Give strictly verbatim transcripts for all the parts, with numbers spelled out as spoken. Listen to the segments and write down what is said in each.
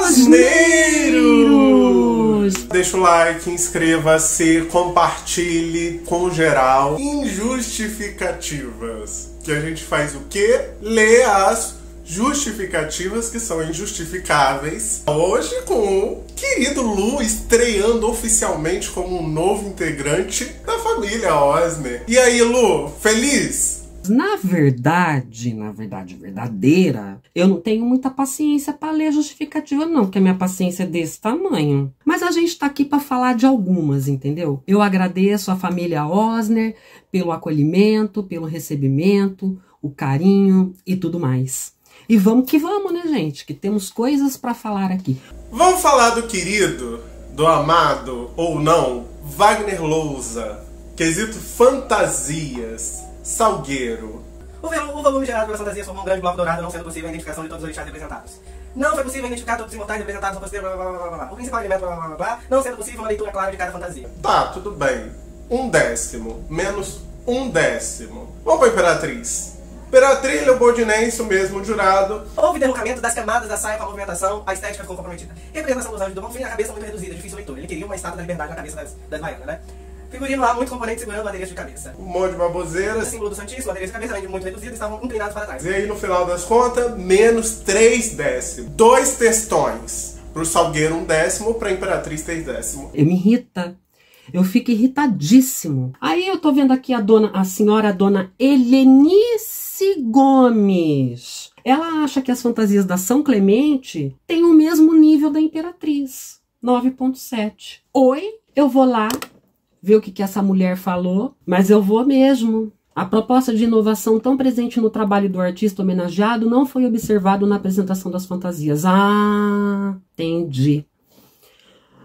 Osneiros! Deixa o like, inscreva-se, compartilhe com geral. Injustificativas. Que a gente faz o quê? Lê as justificativas que são injustificáveis. Hoje com o querido Lu estreando oficialmente como um novo integrante da família Osner. E aí, Lu, feliz? Na verdade, na verdade verdadeira, eu não tenho muita paciência para ler justificativa não, porque a minha paciência é desse tamanho. Mas a gente tá aqui para falar de algumas, entendeu? Eu agradeço a família Osner pelo acolhimento, pelo recebimento, o carinho e tudo mais. E vamos que vamos, né, gente? Que temos coisas para falar aqui. Vamos falar do querido, do amado ou não, Wagner Lousa. Quesito fantasias. Salgueiro. O volume gerado pela fantasia formou um grande bloco dourado, não sendo possível a identificação de todos os orixás representados. Não foi possível identificar todos os imortais representados, blá, blá, blá, blá, blá. O principal elemento, blá, blá, blá, blá, não sendo possível uma leitura clara de cada fantasia. Tá, tudo bem. Um décimo, menos um décimo. Vamos para Imperatriz. Imperatriz, Leobodinense, o mesmo jurado. Houve derrocamento das camadas da saia com a movimentação, a estética ficou comprometida. Representação dos anjos do Bonfim, a cabeça muito reduzida, difícil leitura. Ele queria uma estátua da liberdade na cabeça das, das baianas, né? Figurino lá, muito componente segurando adereço de cabeça. Um monte de baboseira. O símbolo do Santíssimo, adereço de cabeça, além de muito reduzido, estavam inclinados para trás. E aí, no final das contas, menos três décimos. Dois testões. Pro Salgueiro, um décimo. Pra Imperatriz, três décimos. Eu me irrita. Eu fico irritadíssimo. Aí eu tô vendo aqui a dona, a senhora, a dona Helenice Gomes. Ela acha que as fantasias da São Clemente têm o mesmo nível da Imperatriz. nove ponto sete. Oi, eu vou lá ver o que, que essa mulher falou, mas eu vou mesmo. A proposta de inovação tão presente no trabalho do artista homenageado não foi observado na apresentação das fantasias. Ah, entendi.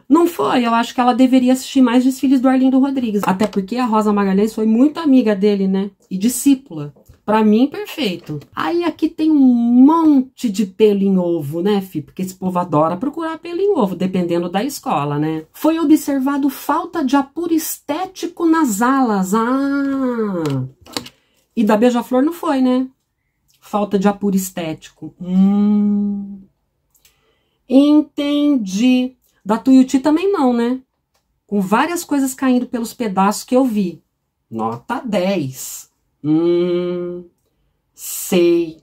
Não foi, eu acho que ela deveria assistir mais desfiles do Arlindo Rodrigues, até porque a Rosa Magalhães foi muito amiga dele, né? E discípula. Pra mim, perfeito. Aí aqui tem um monte de pelo em ovo, né, Fi? Porque esse povo adora procurar pelo em ovo, dependendo da escola, né? Foi observado falta de apuro estético nas alas. Ah! E da Beija-flor não foi, né? Falta de apuro estético. Hum. Entendi. Da Tuiuti também não, né? Com várias coisas caindo pelos pedaços que eu vi. Nota dez. Hum, sei,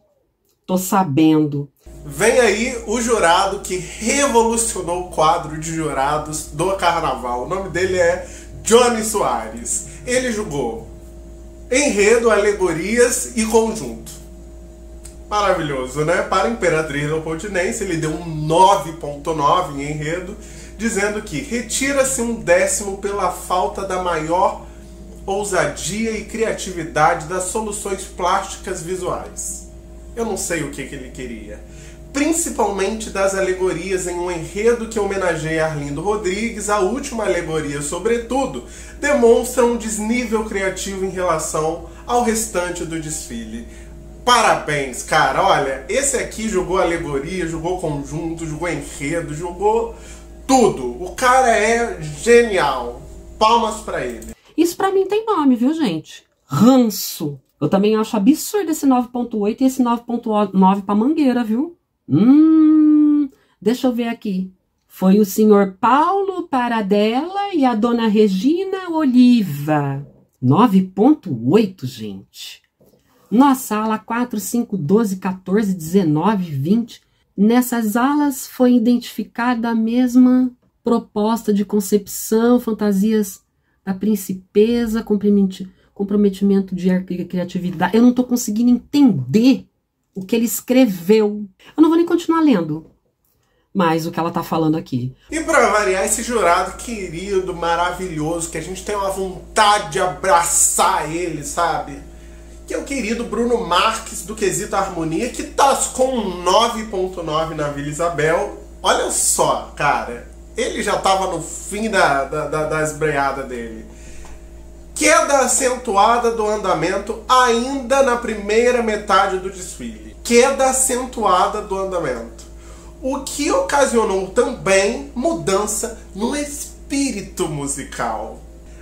tô sabendo. Vem aí o jurado que revolucionou o quadro de jurados do Carnaval. O nome dele é Johnny Soares. Ele julgou enredo, alegorias e conjunto. Maravilhoso, né? Para a Imperatriz Leopoldinense, ele deu um nove ponto nove em enredo, dizendo que retira-se um décimo pela falta da maior ousadia e criatividade das soluções plásticas visuais. Eu não sei o que, que ele queria. Principalmente das alegorias em um enredo que homenageia Arlindo Rodrigues, a última alegoria, sobretudo, demonstra um desnível criativo em relação ao restante do desfile. Parabéns, cara! Olha, esse aqui jogou alegoria, jogou conjunto, jogou enredo, jogou tudo. O cara é genial. Palmas pra ele. Isso pra mim tem nome, viu, gente? Ranço. Eu também acho absurdo esse nove ponto oito e esse nove ponto nove pra Mangueira, viu? Hum, deixa eu ver aqui. Foi o senhor Paulo Paradela e a dona Regina Oliva. nove ponto oito, gente. Nossa, ala quatro, cinco, doze, quatorze, dezenove, vinte. Nessas alas foi identificada a mesma proposta de concepção, fantasias da principeza, comprometimento de criatividade. Eu não tô conseguindo entender o que ele escreveu. Eu não vou nem continuar lendo mais o que ela tá falando aqui. E pra variar, esse jurado querido, maravilhoso, que a gente tem uma vontade de abraçar ele, sabe? Que é o querido Bruno Marques, do quesito harmonia, que tascou um nove ponto nove na Vila Isabel. Olha só, cara. Ele já estava no fim da, da, da, da esbreada dele. Queda acentuada do andamento ainda na primeira metade do desfile. Queda acentuada do andamento. O que ocasionou também mudança no espírito musical.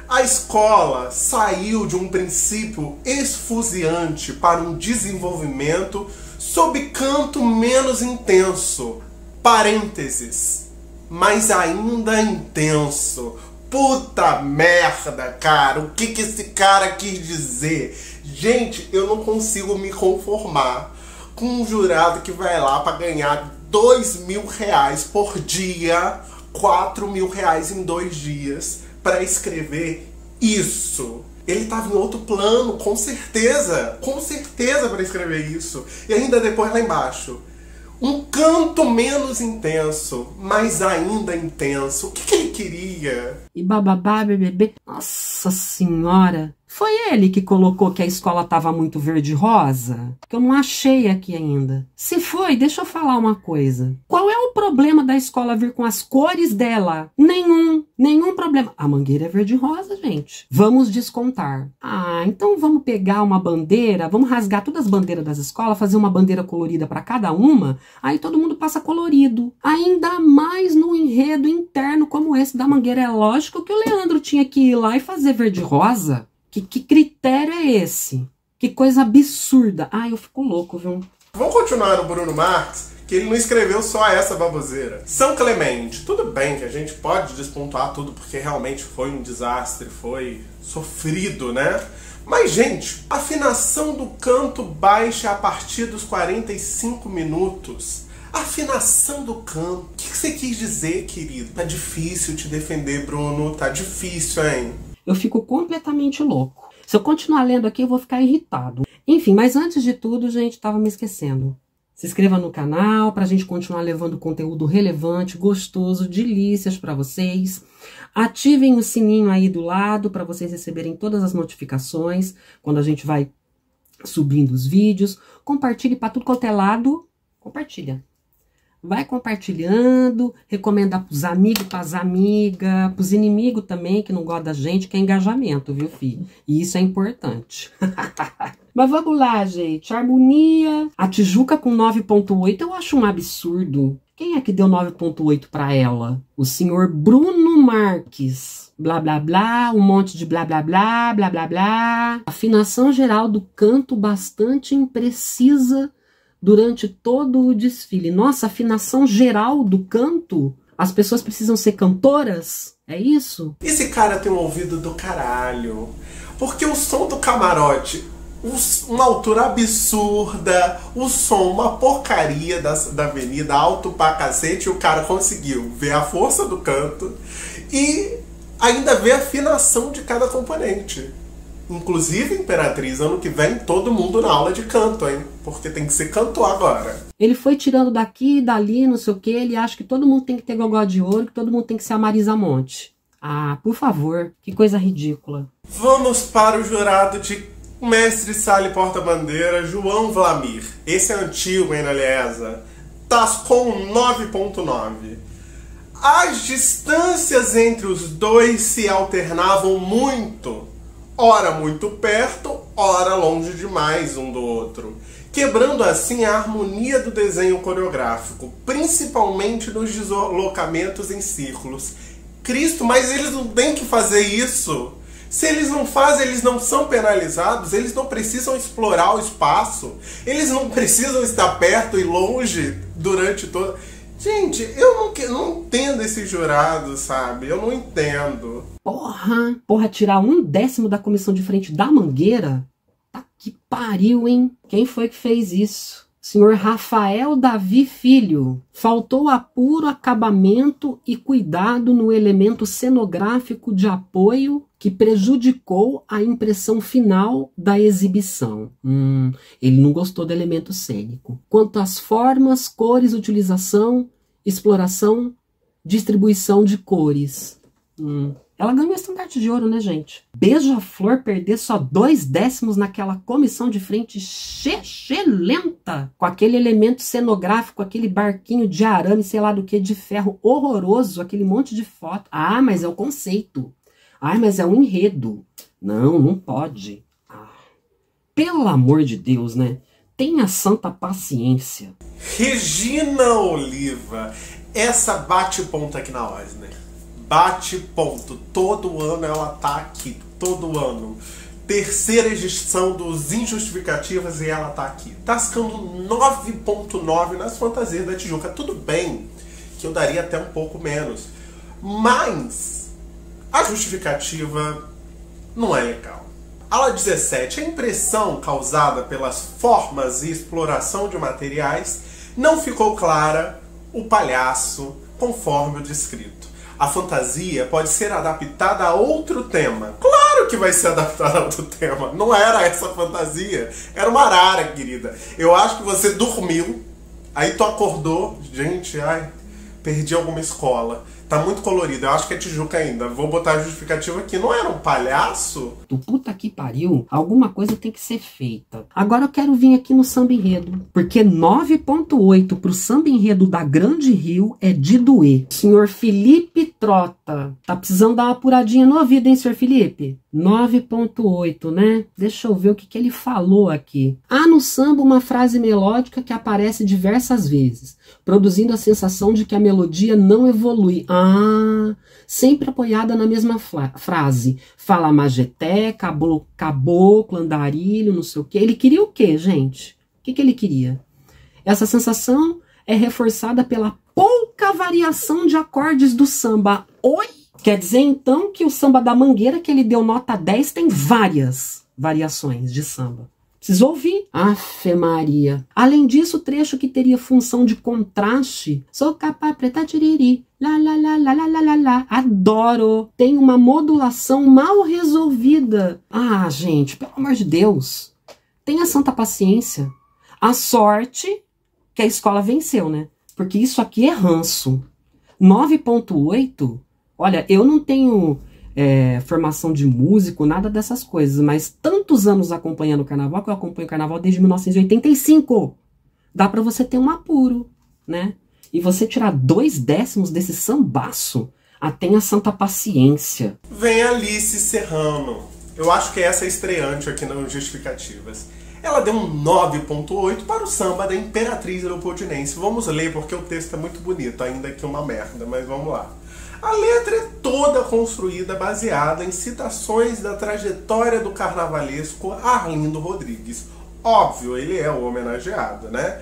A escola saiu de um princípio esfuziante para um desenvolvimento sob canto menos intenso. parênteses, mas ainda intenso. Puta merda, cara, o que que esse cara quis dizer? Gente, eu não consigo me conformar com um jurado que vai lá pra ganhar dois mil reais por dia, quatro mil reais em dois dias, pra escrever isso. Ele tava em outro plano, com certeza, com certeza pra escrever isso. E ainda depois lá embaixo, um canto menos intenso, mas ainda intenso. O que que ele queria? E bababá, bebê, nossa senhora. Foi ele que colocou que a escola tava muito verde-rosa? Que eu não achei aqui ainda. Se foi, deixa eu falar uma coisa. Qual é o problema da escola vir com as cores dela? Nenhum, nenhum problema. A Mangueira é verde-rosa, gente. Vamos descontar. Ah, então vamos pegar uma bandeira, vamos rasgar todas as bandeiras das escolas, fazer uma bandeira colorida para cada uma, aí todo mundo passa colorido. Ainda mais no enredo interno como esse da Mangueira. É lógico que o Leandro tinha que ir lá e fazer verde-rosa. Que, que critério é esse? Que coisa absurda. Ai, eu fico louco, viu? Vamos continuar no Bruno Marques, que ele não escreveu só essa baboseira. São Clemente. Tudo bem que a gente pode despontar tudo, porque realmente foi um desastre, foi sofrido, né? Mas, gente, afinação do canto baixa a partir dos quarenta e cinco minutos. Afinação do canto. O que você quis dizer, querido? Tá difícil te defender, Bruno. Tá difícil, hein? Eu fico completamente louco. Se eu continuar lendo aqui, eu vou ficar irritado. Enfim, mas antes de tudo, gente, tava me esquecendo. Se inscreva no canal pra gente continuar levando conteúdo relevante, gostoso, delícias pra vocês. Ativem o sininho aí do lado pra vocês receberem todas as notificações quando a gente vai subindo os vídeos. Compartilhe pra tudo quanto é lado. Compartilha. Vai compartilhando, recomenda pros amigos, pras amigas, pros inimigos também, que não gosta da gente, que é engajamento, viu, filho? E isso é importante. Mas vamos lá, gente. Harmonia. A Tijuca com nove ponto oito, eu acho um absurdo. Quem é que deu nove ponto oito pra ela? O senhor Bruno Marques. Blá, blá, blá, um monte de blá, blá, blá, blá, blá, blá. Afinação geral do canto bastante imprecisa durante todo o desfile. Nossa, afinação geral do canto? As pessoas precisam ser cantoras? É isso? Esse cara tem um ouvido do caralho. Porque o som do camarote, uma altura absurda, o som, uma porcaria da, da avenida, alto pra cacete, e o cara conseguiu ver a força do canto e ainda ver a afinação de cada componente. Inclusive, Imperatriz, ano que vem, todo mundo na aula de canto, hein? Porque tem que ser cantor agora. Ele foi tirando daqui e dali, não sei o que, ele acha que todo mundo tem que ter gogó de ouro, que todo mundo tem que ser a Marisa Monte. Ah, por favor, que coisa ridícula. Vamos para o jurado de mestre sala e porta-bandeira, João Vlamir. Esse é antigo, hein, na LIESA. Tascou nove ponto nove. As distâncias entre os dois se alternavam muito. Ora muito perto, ora longe demais um do outro, quebrando assim a harmonia do desenho coreográfico, principalmente nos deslocamentos em círculos. Cristo, mas eles não têm que fazer isso! Se eles não fazem, eles não são penalizados, eles não precisam explorar o espaço, eles não precisam estar perto e longe durante todo... Gente, eu não, eu não entendo esse jurado, sabe? Eu não entendo. Porra! Porra, tirar um décimo da comissão de frente da Mangueira? Tá que pariu, hein? Quem foi que fez isso? Senhor Rafael Davi Filho. Faltou apuro, acabamento e cuidado no elemento cenográfico de apoio que prejudicou a impressão final da exibição. Hum, ele não gostou do elemento cênico. Quanto às formas, cores, utilização, exploração, distribuição de cores. Hum. Ela ganhou estandarte de ouro, né, gente? Beija-flor perder só dois décimos naquela comissão de frente lenta, com aquele elemento cenográfico, aquele barquinho de arame, sei lá do que, de ferro horroroso, aquele monte de foto. Ah, mas é o conceito. Ah, mas é um enredo. Não, não pode. Ah, pelo amor de Deus, né? Tenha santa paciência. Regina Oliva. Essa bate-ponta aqui na Osner. Bate ponto. Todo ano ela tá aqui. Todo ano. Terceira edição dos Injustificativas e ela tá aqui. Tascando nove ponto nove nas fantasias da Tijuca. Tudo bem que eu daria até um pouco menos. Mas a justificativa não é legal. Aula dezessete. A impressão causada pelas formas e exploração de materiais não ficou clara o palhaço conforme o descrito. A fantasia pode ser adaptada a outro tema. Claro que vai ser adaptada a outro tema. Não era essa fantasia. Era uma arara, querida. Eu acho que você dormiu, aí tu acordou. Gente, ai, perdi alguma escola. Tá muito colorido. Eu acho que é Tijuca ainda. Vou botar a justificativa aqui. Não era um palhaço? Do puta que pariu, alguma coisa tem que ser feita. Agora eu quero vir aqui no samba enredo. Porque nove ponto oito pro samba enredo da Grande Rio é de doer. Senhor Felipe Trota. Tá precisando dar uma apuradinha no ouvido, hein, senhor Felipe? nove ponto oito, né? Deixa eu ver o que, que ele falou aqui. Há no samba uma frase melódica que aparece diversas vezes, produzindo a sensação de que a melodia não evolui. Ah, sempre apoiada na mesma frase. Fala majeté, caboclo, caboclo, andarilho, não sei o quê. Ele queria o quê, gente? O que, que ele queria? Essa sensação é reforçada pela pouca variação de acordes do samba. Oi? Quer dizer, então, que o samba da Mangueira, que ele deu nota dez, tem várias variações de samba. Preciso ouvir. Afe Maria. Além disso, o trecho que teria função de contraste. Sou capaz preta tiriri. Lá, lá, lá, lá, lá, lá, lá. Adoro. Tem uma modulação mal resolvida. Ah, gente, pelo amor de Deus. Tenha santa paciência. A sorte que a escola venceu, né? Porque isso aqui é ranço. nove ponto oito... Olha, eu não tenho é, formação de músico, nada dessas coisas, mas tantos anos acompanhando o carnaval, que eu acompanho o carnaval desde mil novecentos e oitenta e cinco. Dá pra você ter um apuro, né? E você tirar dois décimos desse sambaço, a tenha santa paciência. Vem Alice Serrano. Eu acho que essa é estreante aqui nas justificativas. Ela deu um nove ponto oito para o samba da Imperatriz Leobodinense. Vamos ler porque o texto é muito bonito, ainda que uma merda, mas vamos lá. A letra é toda construída baseada em citações da trajetória do carnavalesco Arlindo Rodrigues. Óbvio, ele é o homenageado, né?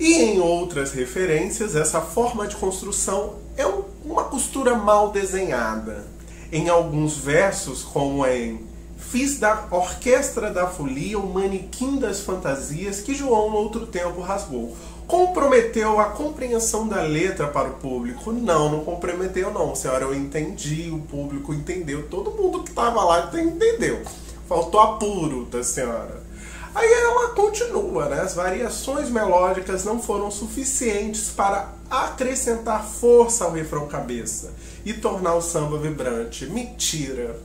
E em outras referências, essa forma de construção é uma costura mal desenhada. Em alguns versos, como em Fiz da Orquestra da Folia o Manequim das Fantasias, que João no outro tempo rasgou. Comprometeu a compreensão da letra para o público? Não, não comprometeu não, senhora. Eu entendi, o público entendeu, todo mundo que estava lá entendeu. Faltou apuro da senhora. Aí ela continua, né? As variações melódicas não foram suficientes para acrescentar força ao refrão cabeça e tornar o samba vibrante. Mentira!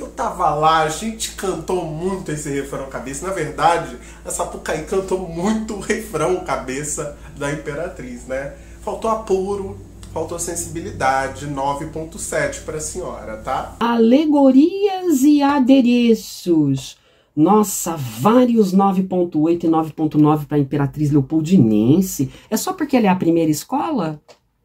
Eu tava lá, a gente cantou muito esse refrão cabeça. Na verdade, a SAPUCAÍ cantou muito o refrão cabeça da Imperatriz, né? Faltou apuro, faltou sensibilidade. Nove ponto sete pra senhora, tá? Alegorias e adereços. Nossa, vários nove ponto oito e nove ponto nove pra Imperatriz Leopoldinense. É só porque ela é a primeira escola?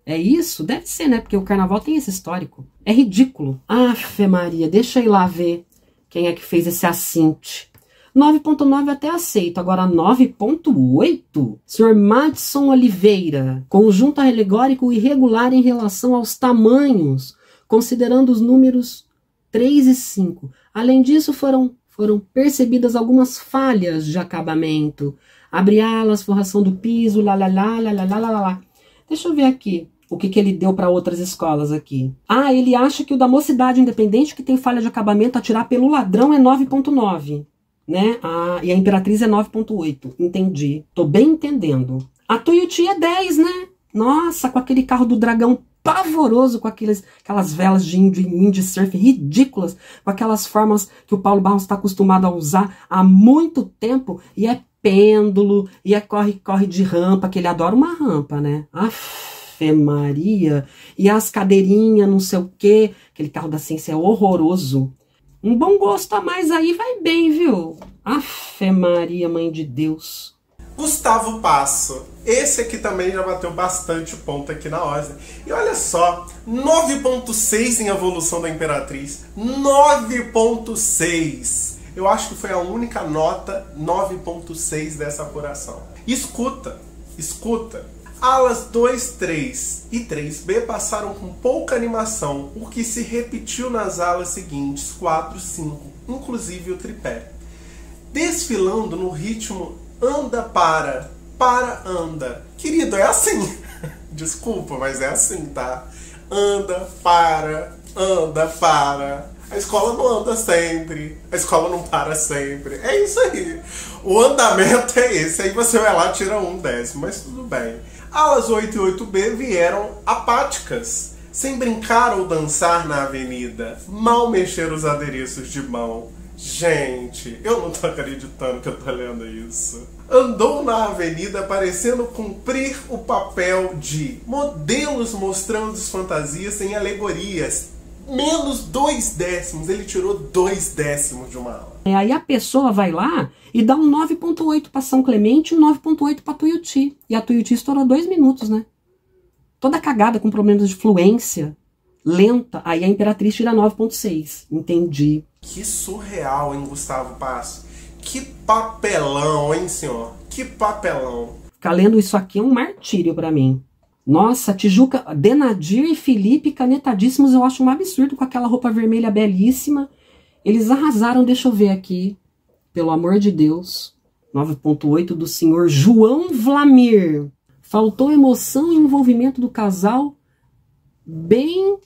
É isso? Deve ser, né? Porque o carnaval tem esse histórico. É ridículo. Afe Maria, deixa eu ir lá ver quem é que fez esse assinte. nove ponto nove até aceito. Agora nove ponto oito? senhor Mattson Oliveira. Conjunto alegórico irregular em relação aos tamanhos, considerando os números três e cinco. Além disso, foram, foram percebidas algumas falhas de acabamento. Abre alas, forração do piso, lá, lá, lá, lá, lá, lá, lá, lá. Deixa eu ver aqui o que, que ele deu para outras escolas aqui. Ah, ele acha que o da Mocidade Independente, que tem falha de acabamento, atirar pelo ladrão é nove ponto nove, né? Ah, e a Imperatriz é nove ponto oito. Entendi. Tô bem entendendo. A Tuiuti é dez, né? Nossa, com aquele carro do dragão pavoroso, com aqueles, aquelas velas de windsurf ridículas, com aquelas formas que o Paulo Barros está acostumado a usar há muito tempo, e é pêndulo, e é corre-corre de rampa, que ele adora uma rampa, né? Afe Maria! E as cadeirinhas, não sei o quê. Aquele carro da ciência é horroroso. Um bom gosto a mais aí vai bem, viu? Afe Maria, mãe de Deus! Gustavo Passo. Esse aqui também já bateu bastante ponto aqui na Osner. E olha só, nove ponto seis em evolução da Imperatriz. nove ponto seis! Eu acho que foi a única nota nove ponto seis dessa apuração. Escuta, escuta. Alas dois, três e três B passaram com pouca animação, o que se repetiu nas alas seguintes quatro, cinco, inclusive o tripé. Desfilando no ritmo anda para, para anda. Querido, é assim. Desculpa, mas é assim, tá? Anda, para, anda, para. A escola não anda sempre, a escola não para sempre. É isso aí. O andamento é esse. Aí você vai lá e tira um décimo, mas tudo bem. Alas oito e oito B vieram apáticas, sem brincar ou dançar na avenida, mal mexer os adereços de mão. Gente, eu não tô acreditando que eu tô lendo isso. Andou na avenida parecendo cumprir o papel de modelos mostrando as fantasias em alegorias. Menos dois décimos. Ele tirou dois décimos de uma aula. É, aí a pessoa vai lá e dá um nove ponto oito para São Clemente e um nove ponto oito para Tuiuti. E a Tuiuti estourou dois minutos, né? Toda cagada com problemas de fluência, lenta. Aí a Imperatriz tira nove ponto seis. Entendi. Que surreal, hein, Gustavo Passo? Que papelão, hein, senhor? Que papelão. Ficar lendo isso aqui é um martírio para mim. Nossa, Tijuca, Denadir e Felipe canetadíssimos, eu acho um absurdo com aquela roupa vermelha belíssima. Eles arrasaram, deixa eu ver aqui, pelo amor de Deus. nove ponto oito do senhor João Vlamir. Faltou emoção e envolvimento do casal, bem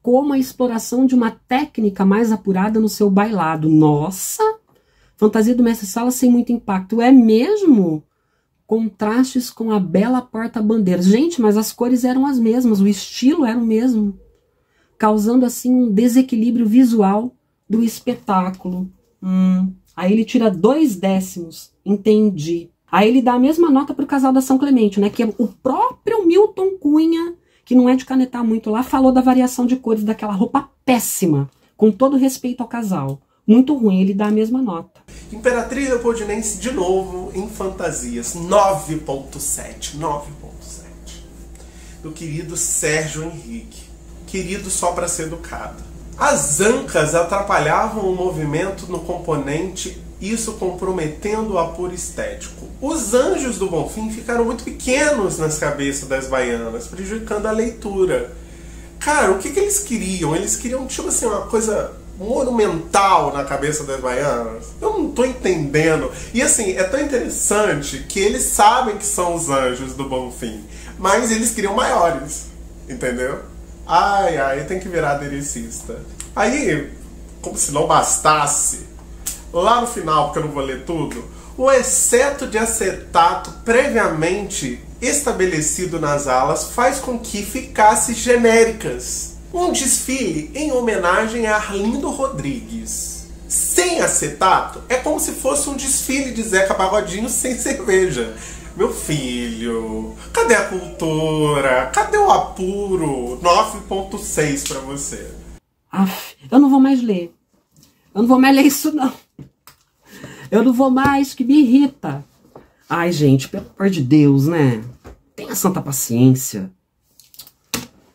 como a exploração de uma técnica mais apurada no seu bailado. Nossa, fantasia do mestre Sala sem muito impacto, é mesmo? Contrastes com a bela porta-bandeira. Gente, mas as cores eram as mesmas, o estilo era o mesmo, causando assim um desequilíbrio visual do espetáculo. Hum. Aí ele tira dois décimos, entendi. Aí ele dá a mesma nota para o casal da São Clemente, né? Que é o próprio Milton Cunha, que não é de canetar muito lá, falou da variação de cores daquela roupa péssima, com todo respeito ao casal. Muito ruim, ele dá a mesma nota. Imperatriz Leopoldinense, de novo, em fantasias. nove ponto sete. nove ponto sete. Do querido Sérgio Henrique. Querido só para ser educado. As ancas atrapalhavam o movimento no componente, isso comprometendo o apuro estético. Os anjos do Bonfim ficaram muito pequenos nas cabeças das baianas, prejudicando a leitura. Cara, o que, que eles queriam? Eles queriam, tipo assim, uma coisa monumental na cabeça das baianas. Eu não tô entendendo. E assim, é tão interessante que eles sabem que são os anjos do Bonfim, mas eles queriam maiores, entendeu? Ai, ai, tem que virar aderecista. Aí, como se não bastasse, lá no final, porque eu não vou ler tudo, o exceto de acetato previamente estabelecido nas alas faz com que ficasse genéricas. Um desfile em homenagem a Arlindo Rodrigues. Sem acetato, é como se fosse um desfile de Zeca Bagadinho sem cerveja. Meu filho, cadê a cultura? Cadê o apuro? nove ponto seis pra você. Aff, eu não vou mais ler. Eu não vou mais ler isso, não. Eu não vou mais, que me irrita. Ai, gente, pelo amor de Deus, né? Tenha santa paciência.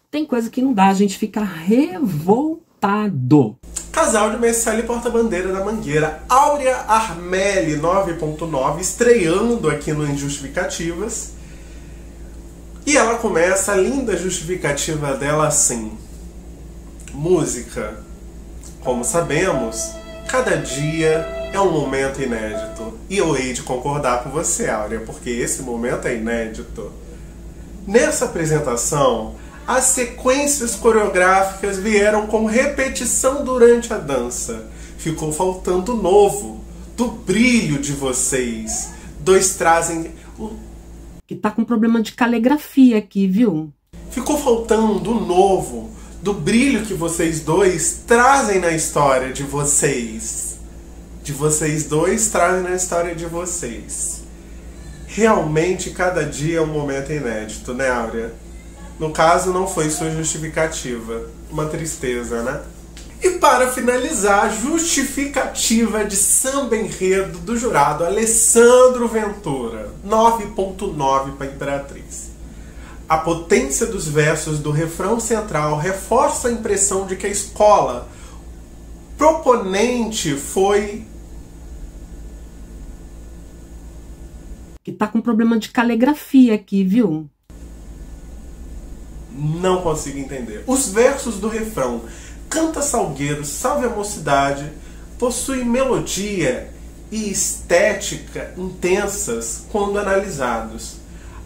Tem coisa que não dá, a gente fica revoltado. Casal de mestre e porta-bandeira da Mangueira, Áurea Armelli, nove ponto nove, estreando aqui no Injustificativas. E ela começa a linda justificativa dela assim. Música. Como sabemos, cada dia é um momento inédito. E eu hei de concordar com você, Áurea, porque esse momento é inédito. Nessa apresentação, as sequências coreográficas vieram com repetição durante a dança. Ficou faltando o novo, do brilho de vocês. Dois trazem... Que tá com problema de caligrafia aqui, viu? Ficou faltando o novo, do brilho que vocês dois trazem na história de vocês. De vocês dois trazem na história de vocês. Realmente, cada dia é um momento inédito, né, Áurea? No caso, não foi sua justificativa. Uma tristeza, né? E para finalizar, a justificativa de samba enredo do jurado Alessandro Ventura. nove ponto nove para Imperatriz. A potência dos versos do refrão central reforça a impressão de que a escola proponente foi... Que tá com problema de caligrafia aqui, viu? não consigo entender. Os versos do refrão "Canta Salgueiro, salve a mocidade" possuem melodia e estética intensas quando analisados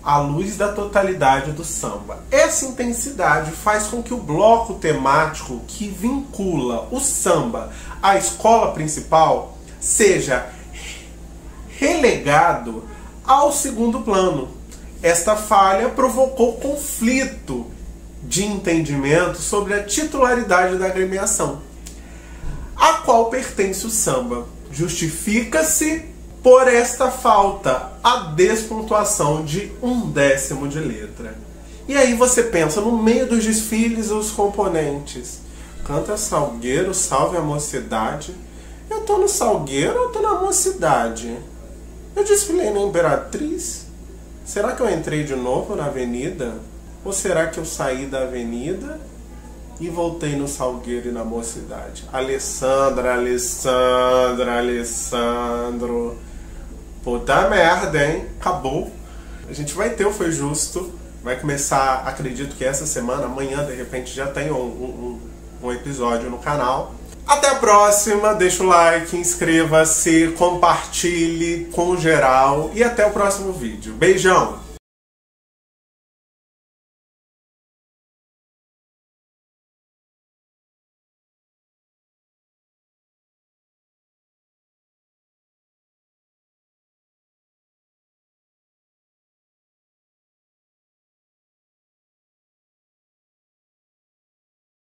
à luz da totalidade do samba. Essa intensidade faz com que o bloco temático que vincula o samba à escola principal seja relegado ao segundo plano. Esta falha provocou conflito de entendimento sobre a titularidade da agremiação, a qual pertence o samba. Justifica-se por esta falta a despontuação de um décimo de letra. E aí você pensa, no meio dos desfiles, os componentes. Canta Salgueiro, salve a mocidade. Eu tô no Salgueiro ou eu tô na mocidade? Eu desfilei na Imperatriz? Será que eu entrei de novo na avenida? Ou será que eu saí da avenida e voltei no Salgueiro e na mocidade? Alessandra, Alessandra, Alessandro. Puta merda, hein? Acabou. A gente vai ter o Foi Justo. Vai começar, acredito que essa semana, amanhã, de repente, já tem um, um, um episódio no canal. Até a próxima. Deixa o like, inscreva-se, compartilhe com geral. E até o próximo vídeo. Beijão!